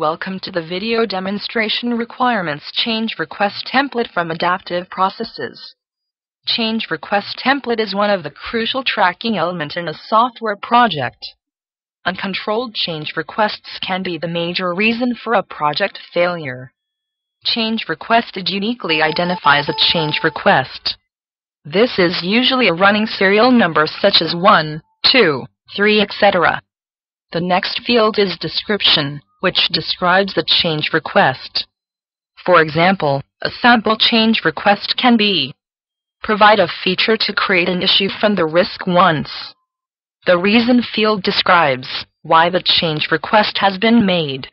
Welcome to the video demonstration requirements change request template from Adaptive Processes. Change request template is one of the crucial tracking elements in a software project. Uncontrolled change requests can be the major reason for a project failure. Change requested uniquely identifies a change request. This is usually a running serial number such as 1, 2, 3, etc. The next field is description, which describes the change request. For example, a sample change request can be: provide a feature to create an issue from the risk once. The reason field describes why the change request has been made.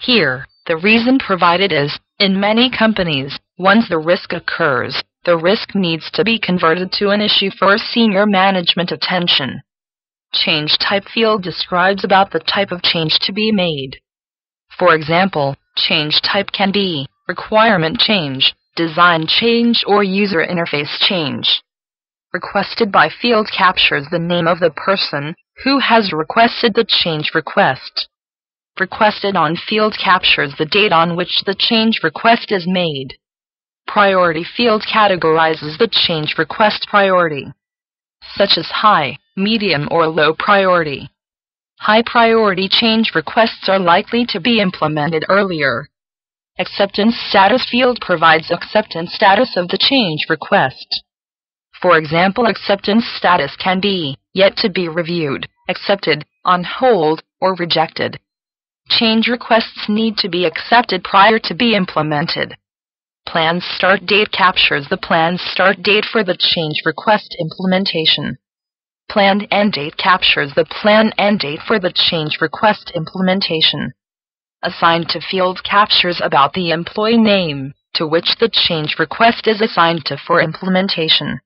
Here, the reason provided is, in many companies, once the risk occurs, the risk needs to be converted to an issue for senior management attention. Change type field describes about the type of change to be made. For example, change type can be requirement change, design change, or user interface change. Requested by field captures the name of the person who has requested the change request. Requested on field captures the date on which the change request is made. Priority field categorizes the change request priority, such as high, medium, or low priority. High priority change requests are likely to be implemented earlier. Acceptance status field provides acceptance status of the change request. For example, acceptance status can be yet to be reviewed, accepted, on hold, or rejected. Change requests need to be accepted prior to be implemented. Plan start date captures the plan start date for the change request implementation. Plan end date captures the plan end date for the change request implementation. Assigned to field captures about the employee name to which the change request is assigned to for implementation.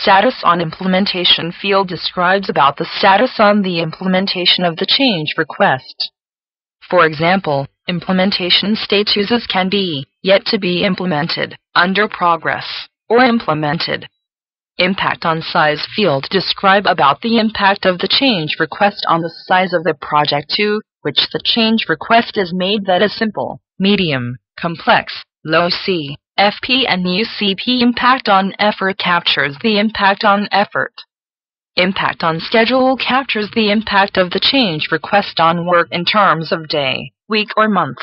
Status on implementation field describes about the status on the implementation of the change request. For example, implementation statuses can be yet to be implemented, under progress, or implemented. Impact on size field describe about the impact of the change request on the size of the project to which the change request is made, that is simple, medium, complex, low C. FP and UCP. Impact on effort captures the impact on effort. Impact on schedule captures the impact of the change request on work in terms of day, week, or month.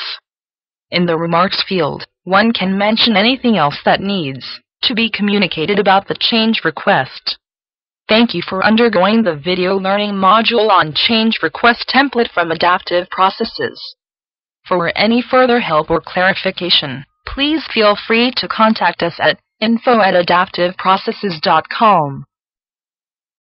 In the remarks field, one can mention anything else that needs to be communicated about the change request. Thank you for undergoing the video learning module on change request template from Adaptive Processes. For any further help or clarification, please feel free to contact us at info@adaptiveprocesses.com.